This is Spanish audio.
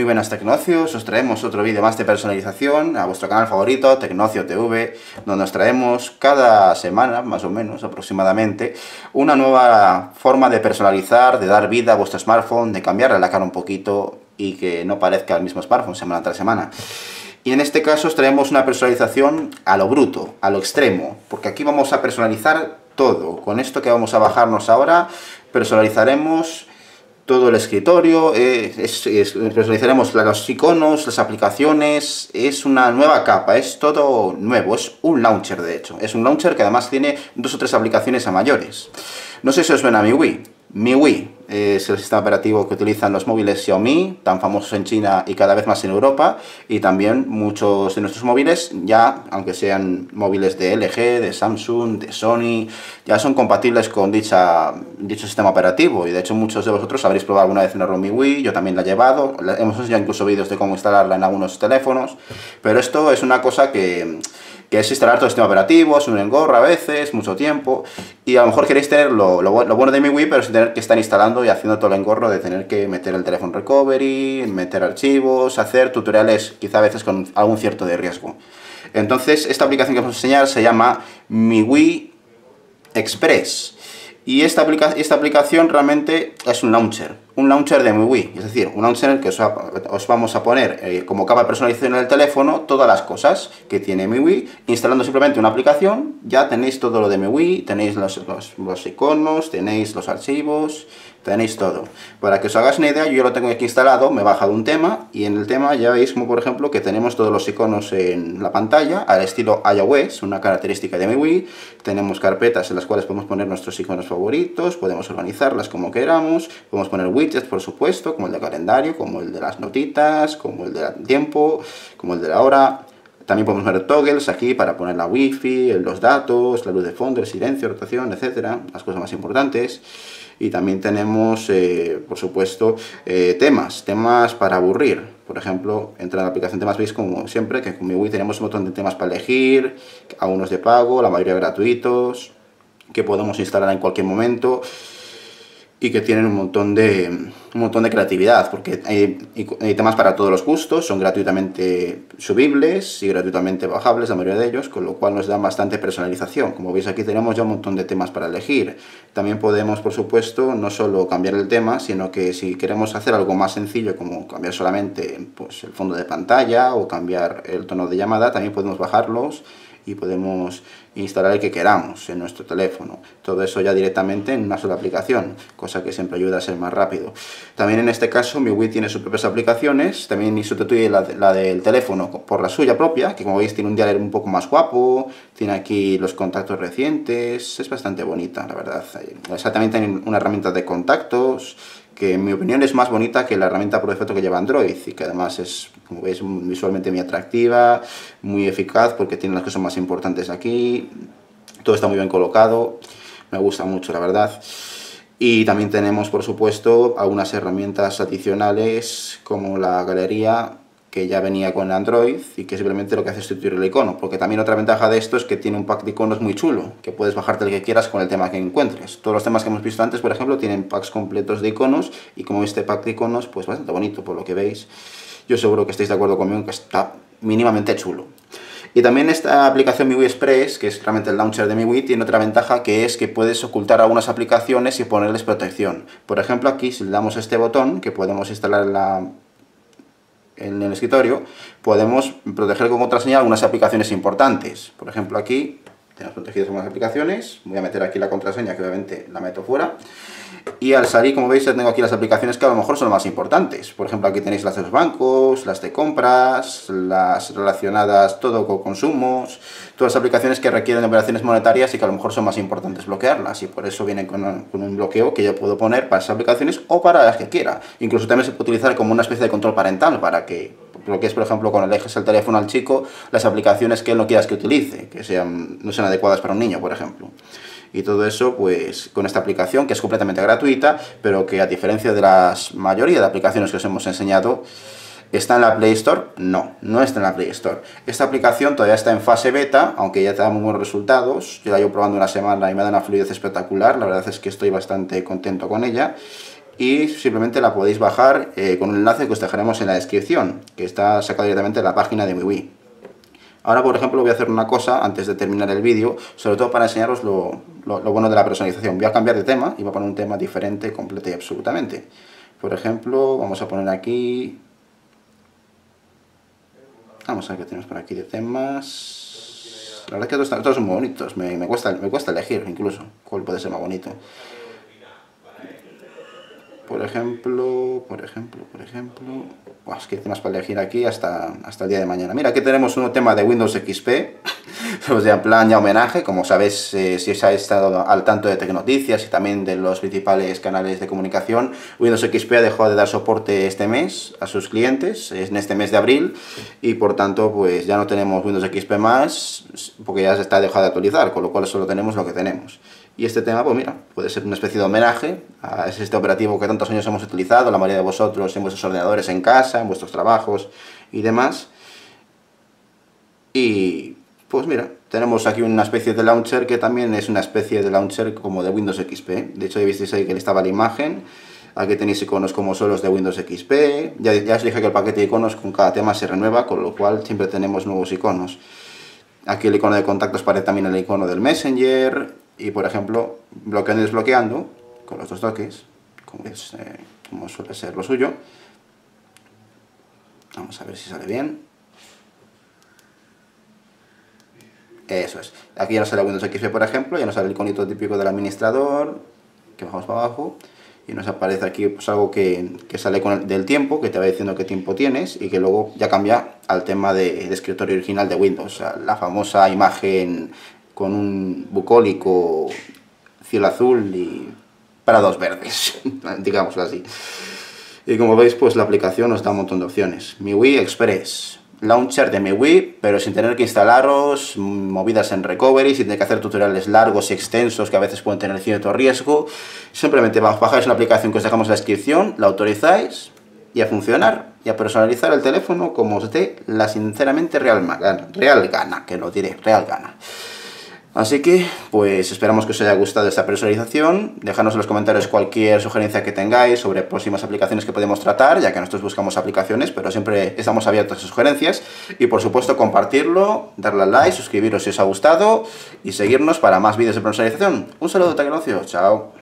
Muy buenas TecnoOcios, os traemos otro vídeo más de personalización a vuestro canal favorito, TecnoOcioTV, donde os traemos cada semana, más o menos, aproximadamente, una nueva forma de personalizar, de dar vida a vuestro smartphone, de cambiarle la cara un poquito y que no parezca el mismo smartphone semana tras semana. Y en este caso os traemos una personalización a lo bruto, a lo extremo, porque aquí vamos a personalizar todo. Con esto que vamos a bajarnos ahora, personalizaremos todo el escritorio, personalizaremos los iconos, las aplicaciones. Es una nueva capa, es todo nuevo, es un launcher de hecho. Es un launcher que además tiene 2 o 3 aplicaciones a mayores. No sé si os suena a MIUI. MIUI es el sistema operativo que utilizan los móviles Xiaomi, tan famosos en China y cada vez más en Europa. Y también muchos de nuestros móviles, ya aunque sean móviles de LG, de Samsung, de Sony, ya son compatibles con dicho sistema operativo. Y de hecho muchos de vosotros habréis probado alguna vez una ROM MIUI, yo también la he llevado, hemos enseñado incluso vídeos de cómo instalarla en algunos teléfonos. Pero esto es una cosa que es instalar todo el sistema operativo, es un engorro a veces, mucho tiempo, y a lo mejor queréis tener lo bueno de MIUI, pero sin tener que estar instalando y haciendo todo el engorro de tener que meter el teléfono recovery, meter archivos, hacer tutoriales, quizá a veces con algún cierto de riesgo. Entonces, esta aplicación que os voy a enseñar se llama MIUI Express, y esta aplicación realmente es un launcher de MIUI, es decir, un launcher en el que os vamos a poner como capa de personalización en el teléfono todas las cosas que tiene MIUI. Instalando simplemente una aplicación ya tenéis todo lo de MIUI, tenéis los iconos, tenéis los archivos, tenéis todo. Para que os hagáis una idea, yo lo tengo aquí instalado, me he bajado un tema y en el tema ya veis como por ejemplo que tenemos todos los iconos en la pantalla al estilo iOS, una característica de MIUI. Tenemos carpetas en las cuales podemos poner nuestros iconos favoritos, podemos organizarlas como queramos, podemos poner widgets por supuesto, como el de calendario, como el de las notitas, como el del tiempo, como el de la hora. También podemos poner toggles aquí para poner la wifi, los datos, la luz de fondo, el silencio, rotación, etcétera, las cosas más importantes. Y también tenemos, por supuesto, temas para aburrir. Por ejemplo, entra en la aplicación temas, veis como siempre que con MIUI tenemos un montón de temas para elegir, algunos de pago, la mayoría gratuitos, que podemos instalar en cualquier momento y que tienen un montón de creatividad, porque hay temas para todos los gustos, son gratuitamente subibles y gratuitamente bajables la mayoría de ellos, con lo cual nos dan bastante personalización. Como veis aquí tenemos ya un montón de temas para elegir. También podemos, por supuesto, no solo cambiar el tema, sino que si queremos hacer algo más sencillo, como cambiar solamente pues, el fondo de pantalla o cambiar el tono de llamada, también podemos bajarlos y podemos instalar el que queramos en nuestro teléfono. Todo eso ya directamente en una sola aplicación, cosa que siempre ayuda a ser más rápido. También en este caso MIUI tiene sus propias aplicaciones, también sustituye la del teléfono por la suya propia, que como veis tiene un dialer un poco más guapo, tiene aquí los contactos recientes, es bastante bonita la verdad. Exactamente, tiene una herramienta de contactos que en mi opinión es más bonita que la herramienta por defecto que lleva Android y que además es, como veis, visualmente muy atractiva, muy eficaz porque tiene las cosas más importantes aquí, todo está muy bien colocado, me gusta mucho la verdad. Y también tenemos por supuesto algunas herramientas adicionales como la galería, que ya venía con Android y que simplemente lo que hace es sustituir el icono, porque también otra ventaja de esto es que tiene un pack de iconos muy chulo, que puedes bajarte el que quieras con el tema que encuentres. Todos los temas que hemos visto antes, por ejemplo, tienen packs completos de iconos, y como este pack de iconos, pues bastante bonito por lo que veis. Yo seguro que estáis de acuerdo conmigo en que está mínimamente chulo. Y también esta aplicación MIUI Express, que es realmente el launcher de MIUI, tiene otra ventaja que es que puedes ocultar algunas aplicaciones y ponerles protección. Por ejemplo, aquí si le damos a este botón, que podemos instalar en el escritorio, podemos proteger con contraseña algunas aplicaciones importantes. Por ejemplo, aquí tenemos protegidas algunas aplicaciones, voy a meter aquí la contraseña que obviamente la meto fuera, y al salir, como veis, ya tengo aquí las aplicaciones que a lo mejor son más importantes. Por ejemplo, aquí tenéis las de los bancos, las de compras, las relacionadas todo con consumos, todas las aplicaciones que requieren operaciones monetarias y que a lo mejor son más importantes bloquearlas, y por eso vienen con un bloqueo que yo puedo poner para esas aplicaciones o para las que quiera. Incluso también se puede utilizar como una especie de control parental para que bloquees, por ejemplo, cuando alejes el teléfono al chico, las aplicaciones que él no quieras que utilice, que no sean adecuadas para un niño, por ejemplo. Y todo eso, pues, con esta aplicación que es completamente gratuita, pero que a diferencia de la mayoría de aplicaciones que os hemos enseñado, ¿está en la Play Store? No, no está en la Play Store. Esta aplicación todavía está en fase beta, aunque ya te da muy buenos resultados. Yo la llevo probando una semana y me da una fluidez espectacular, la verdad es que estoy bastante contento con ella. y simplemente la podéis bajar con un enlace que os dejaremos en la descripción, que está sacado directamente de la página de MIUI. Ahora, por ejemplo, voy a hacer una cosa antes de terminar el vídeo, sobre todo para enseñaros lo bueno de la personalización. Voy a cambiar de tema y voy a poner un tema diferente, completo y absolutamente. Por ejemplo, vamos a poner aquí... Vamos a ver qué tenemos por aquí de temas... La verdad es que todos son muy bonitos, me cuesta elegir incluso cuál puede ser más bonito. Por ejemplo... Buah, es que hay temas para elegir aquí hasta el día de mañana. Mira, aquí tenemos un tema de Windows XP, o sea, en plan ya homenaje, como sabéis, si os ha estado al tanto de Tecnoticias y también de los principales canales de comunicación, Windows XP ha dejado de dar soporte este mes a sus clientes, en este mes de abril, y por tanto, pues ya no tenemos Windows XP más, porque ya se está dejado de actualizar, con lo cual solo tenemos lo que tenemos. Y este tema, pues mira, puede ser una especie de homenaje a ese sistema operativo que tantos años hemos utilizado, la mayoría de vosotros en vuestros ordenadores en casa, en vuestros trabajos y demás. Y pues mira, tenemos aquí una especie de launcher que también es una especie de launcher como de Windows XP. De hecho, ya visteis ahí que le estaba la imagen. Aquí tenéis iconos como son los de Windows XP. Ya os dije que el paquete de iconos con cada tema se renueva, con lo cual siempre tenemos nuevos iconos. Aquí el icono de contactos parece también el icono del Messenger. Y por ejemplo, bloqueando y desbloqueando con los dos toques, como suele ser lo suyo. Vamos a ver si sale bien. Eso es. Aquí ya no sale Windows XP, por ejemplo, ya no sale el iconito típico del administrador, que bajamos para abajo. Y nos aparece aquí pues, algo que sale con del tiempo, que te va diciendo qué tiempo tienes y que luego ya cambia al tema de escritorio original de Windows, la famosa imagen con un bucólico cielo azul y prados verdes, digámoslo así. Y como veis, pues la aplicación nos da un montón de opciones. MIUI Express, launcher de MIUI, pero sin tener que instalaros movidas en recovery, sin tener que hacer tutoriales largos y extensos que a veces pueden tener cierto riesgo. Simplemente bajáis la aplicación que os dejamos en la descripción, la autorizáis y a funcionar y a personalizar el teléfono como os dé la sinceramente real gana. Así que, pues esperamos que os haya gustado esta personalización. Dejadnos en los comentarios cualquier sugerencia que tengáis sobre próximas aplicaciones que podemos tratar, ya que nosotros buscamos aplicaciones, pero siempre estamos abiertos a sugerencias. Y por supuesto, compartirlo, darle al like, suscribiros si os ha gustado y seguirnos para más vídeos de personalización. Un saludo, TecnoOcio, chao.